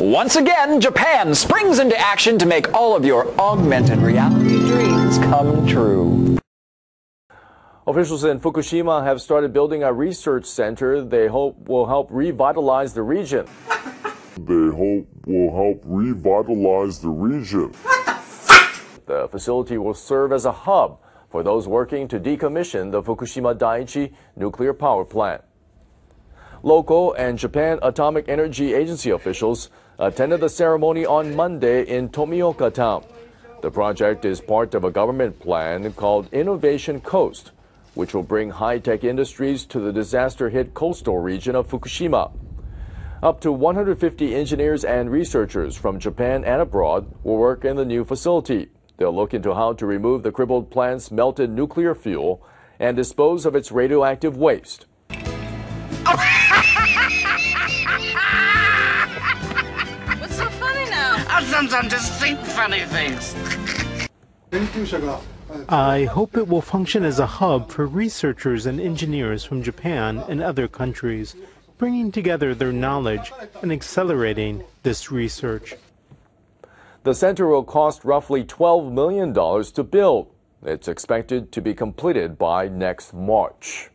Once again, Japan springs into action to make all of your augmented reality dreams come true. Officials in Fukushima have started building a research center they hope will help revitalize the region. The facility will serve as a hub for those working to decommission the Fukushima Daiichi nuclear power plant. Local and Japan Atomic Energy Agency officials attended the ceremony on Monday in Tomioka Town. The project is part of a government plan called Innovation Coast, which will bring high-tech industries to the disaster-hit coastal region of Fukushima. Up to 150 engineers and researchers from Japan and abroad will work in the new facility. They'll look into how to remove the crippled plant's melted nuclear fuel and dispose of its radioactive waste. Sometimes just think funny things. I hope it will function as a hub for researchers and engineers from Japan and other countries, bringing together their knowledge and accelerating this research. The center will cost roughly $12 million to build. It's expected to be completed by next March.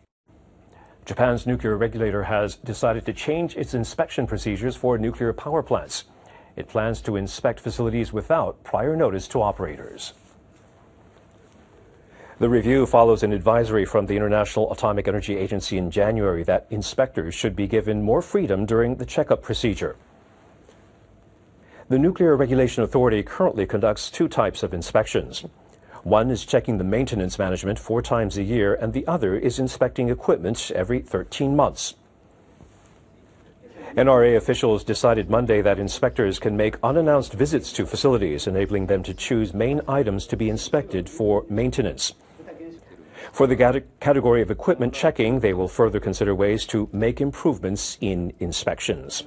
Japan's nuclear regulator has decided to change its inspection procedures for nuclear power plants. It plans to inspect facilities without prior notice to operators. The review follows an advisory from the International Atomic Energy Agency in January that inspectors should be given more freedom during the checkup procedure. The Nuclear Regulation Authority currently conducts two types of inspections. One is checking the maintenance management 4 times a year, and the other is inspecting equipment every 13 months. NRA officials decided Monday that inspectors can make unannounced visits to facilities, enabling them to choose main items to be inspected for maintenance. For the category of equipment checking, they will further consider ways to make improvements in inspections.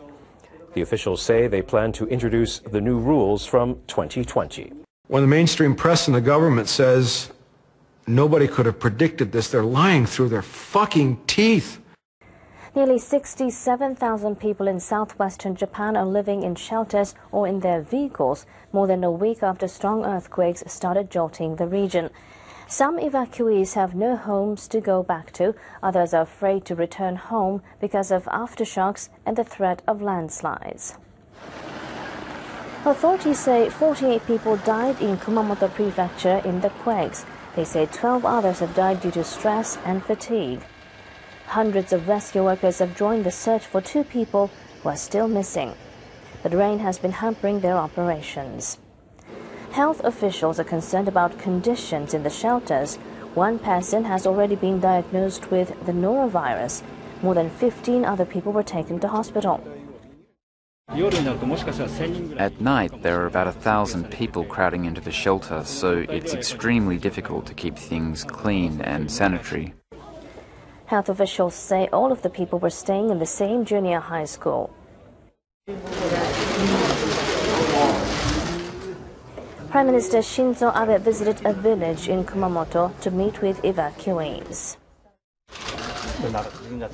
The officials say they plan to introduce the new rules from 2020. When the mainstream press and the government says nobody could have predicted this, they're lying through their fucking teeth. Nearly 67,000 people in southwestern Japan are living in shelters or in their vehicles more than a week after strong earthquakes started jolting the region. Some evacuees have no homes to go back to. Others are afraid to return home because of aftershocks and the threat of landslides. Authorities say 48 people died in Kumamoto Prefecture in the quakes. They say 12 others have died due to stress and fatigue. Hundreds of rescue workers have joined the search for 2 people who are still missing. But rain has been hampering their operations. Health officials are concerned about conditions in the shelters. 1 person has already been diagnosed with the norovirus. More than 15 other people were taken to hospital. At night, there are about 1,000 people crowding into the shelter, so it's extremely difficult to keep things clean and sanitary. Health officials say all of the people were staying in the same junior high school. Prime Minister Shinzo Abe visited a village in Kumamoto to meet with evacuees.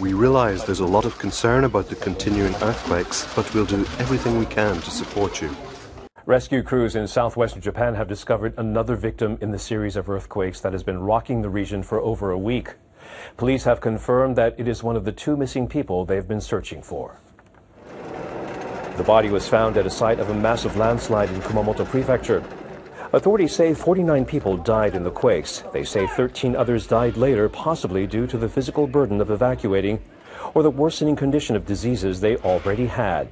We realize there's a lot of concern about the continuing earthquakes, but we'll do everything we can to support you. Rescue crews in southwestern Japan have discovered another victim in the series of earthquakes that has been rocking the region for over a week. Police have confirmed that it is one of the 2 missing people they've been searching for. The body was found at a site of a massive landslide in Kumamoto Prefecture. Authorities say 49 people died in the quakes. They say 13 others died later, possibly due to the physical burden of evacuating or the worsening condition of diseases they already had.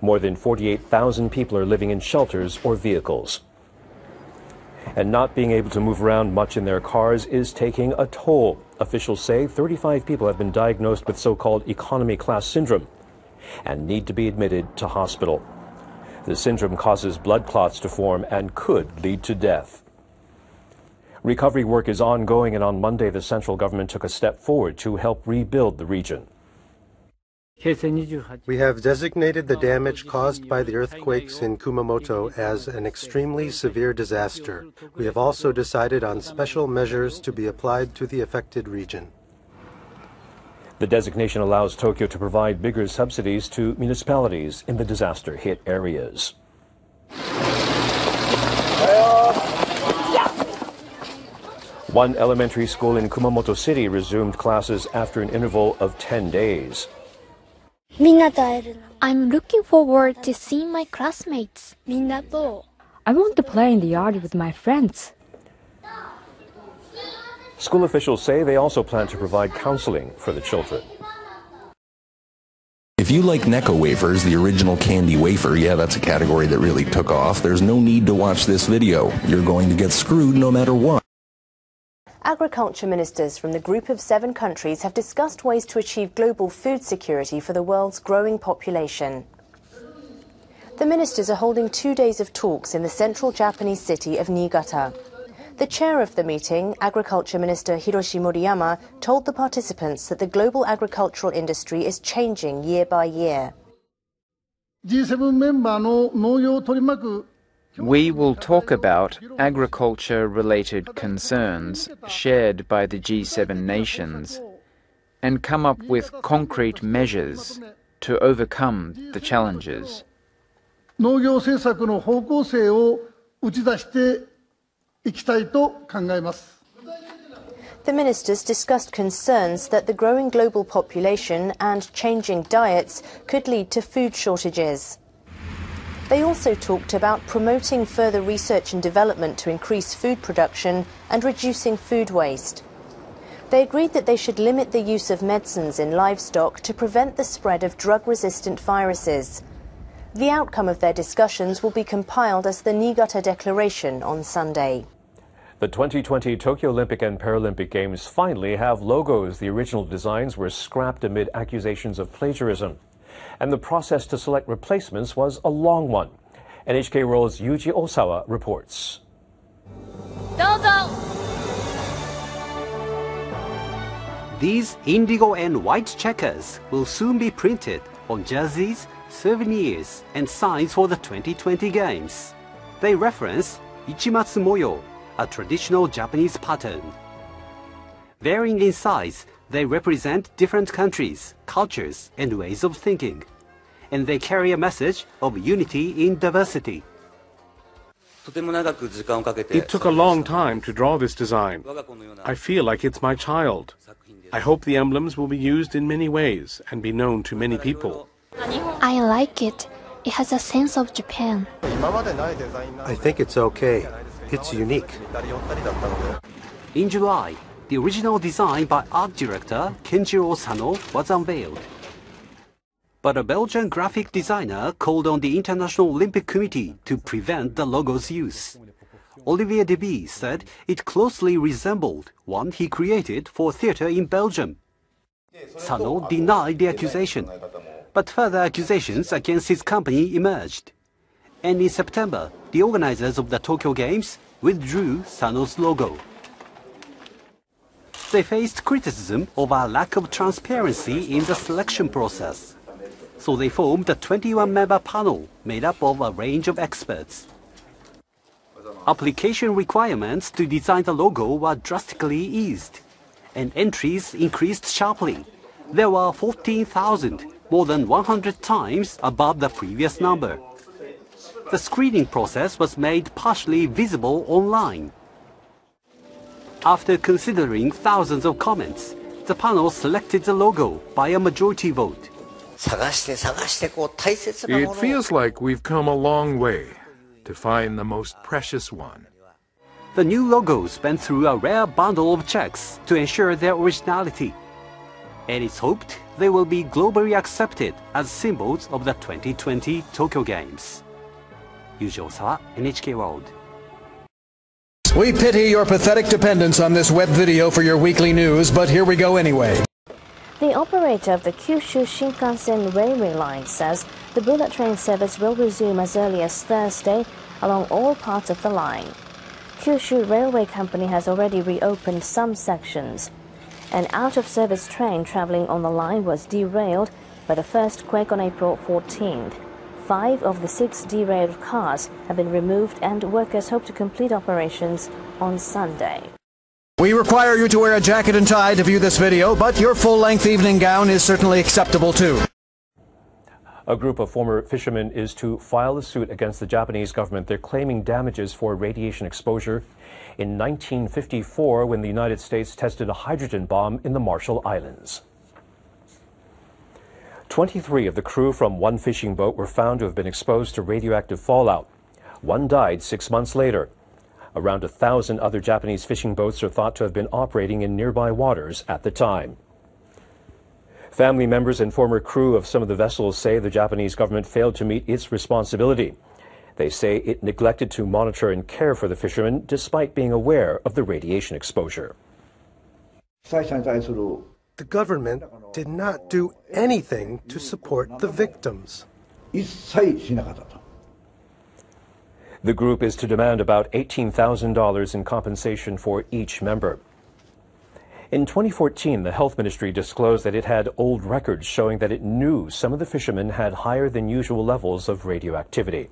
More than 48,000 people are living in shelters or vehicles. And not being able to move around much in their cars is taking a toll. Officials say 35 people have been diagnosed with so-called economy class syndrome and need to be admitted to hospital. The syndrome causes blood clots to form and could lead to death. Recovery work is ongoing, and on Monday the central government took a step forward to help rebuild the region. We have designated the damage caused by the earthquakes in Kumamoto as an extremely severe disaster. We have also decided on special measures to be applied to the affected region. The designation allows Tokyo to provide bigger subsidies to municipalities in the disaster-hit areas. One elementary school in Kumamoto City resumed classes after an interval of 10 days. I'm looking forward to seeing my classmates. I want to play in the yard with my friends. School officials say they also plan to provide counseling for the children. If you like Necco wafers, the original candy wafer, yeah, that's a category that really took off, there's no need to watch this video. You're going to get screwed no matter what. Agriculture ministers from the group of 7 countries have discussed ways to achieve global food security for the world's growing population. The ministers are holding 2 days of talks in the central Japanese city of Niigata. The chair of the meeting, Agriculture Minister Hiroshi Moriyama, told the participants that the global agricultural industry is changing year by year. We will talk about agriculture-related concerns shared by the G7 nations and come up with concrete measures to overcome the challenges. The ministers discussed concerns that the growing global population and changing diets could lead to food shortages. They also talked about promoting further research and development to increase food production and reducing food waste. They agreed that they should limit the use of medicines in livestock to prevent the spread of drug-resistant viruses. The outcome of their discussions will be compiled as the Niigata Declaration on Sunday. The 2020 Tokyo Olympic and Paralympic Games finally have logos. The original designs were scrapped amid accusations of plagiarism. And the process to select replacements was a long one. NHK World's Yuji Osawa reports. These indigo and white checkers will soon be printed on jerseys, souvenirs and signs for the 2020 Games. They reference Ichimatsu Moyo, a traditional Japanese pattern. Varying in size, they represent different countries, cultures, and ways of thinking. And they carry a message of unity in diversity. It took a long time to draw this design. I feel like it's my child. I hope the emblems will be used in many ways and be known to many people. I like it. It has a sense of Japan. I think it's okay. It's unique. In July, the original design by art director Kenjiro Sano was unveiled. But a Belgian graphic designer called on the International Olympic Committee to prevent the logo's use. Olivier Debie said it closely resembled one he created for theatre in Belgium. Sano denied the accusation, but further accusations against his company emerged. And in September, the organizers of the Tokyo Games withdrew Sano's logo. They faced criticism over a lack of transparency in the selection process. So they formed a 21-member panel made up of a range of experts. Application requirements to design the logo were drastically eased, and entries increased sharply. There were 14,000, more than 100 times above the previous number. The screening process was made partially visible online. After considering thousands of comments, the panel selected the logo by a majority vote. It feels like we've come a long way to find the most precious one. The new logos went through a rare bundle of checks to ensure their originality. And it's hoped they will be globally accepted as symbols of the 2020 Tokyo Games. Yuji Osawa, NHK World. We pity your pathetic dependence on this web video for your weekly news, but here we go anyway. The operator of the Kyushu Shinkansen railway line says the bullet train service will resume as early as Thursday along all parts of the line. Kyushu Railway Company has already reopened some sections. An out-of-service train traveling on the line was derailed by the first quake on April 14th. 5 of the 6 derailed cars have been removed and workers hope to complete operations on Sunday. We require you to wear a jacket and tie to view this video, but your full-length evening gown is certainly acceptable too. A group of former fishermen is to file a suit against the Japanese government. They're claiming damages for radiation exposure in 1954 when the United States tested a hydrogen bomb in the Marshall Islands. 23 of the crew from one fishing boat were found to have been exposed to radioactive fallout. One died 6 months later. Around 1,000 other Japanese fishing boats are thought to have been operating in nearby waters at the time. Family members and former crew of some of the vessels say the Japanese government failed to meet its responsibility. They say it neglected to monitor and care for the fishermen despite being aware of the radiation exposure. The government did not do anything to support the victims. The group is to demand about $18,000 in compensation for each member. In 2014, the health ministry disclosed that it had old records showing that it knew some of the fishermen had higher than usual levels of radioactivity.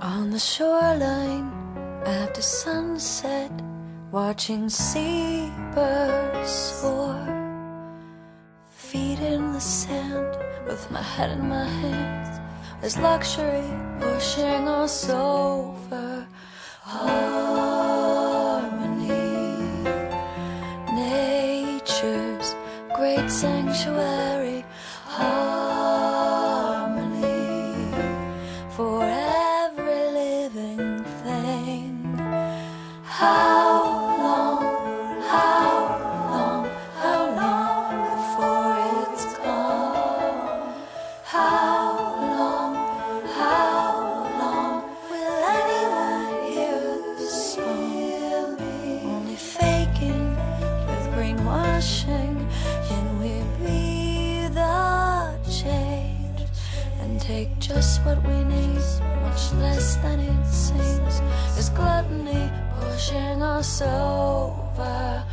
On the shoreline, after sunset, watching seabirds soar, feet in the sand, with my head in my hands, there's luxury pushing us over harmony. Nature's great sanctuary, harmony for every living thing. What we need, much less than it seems, is gluttony pushing us over.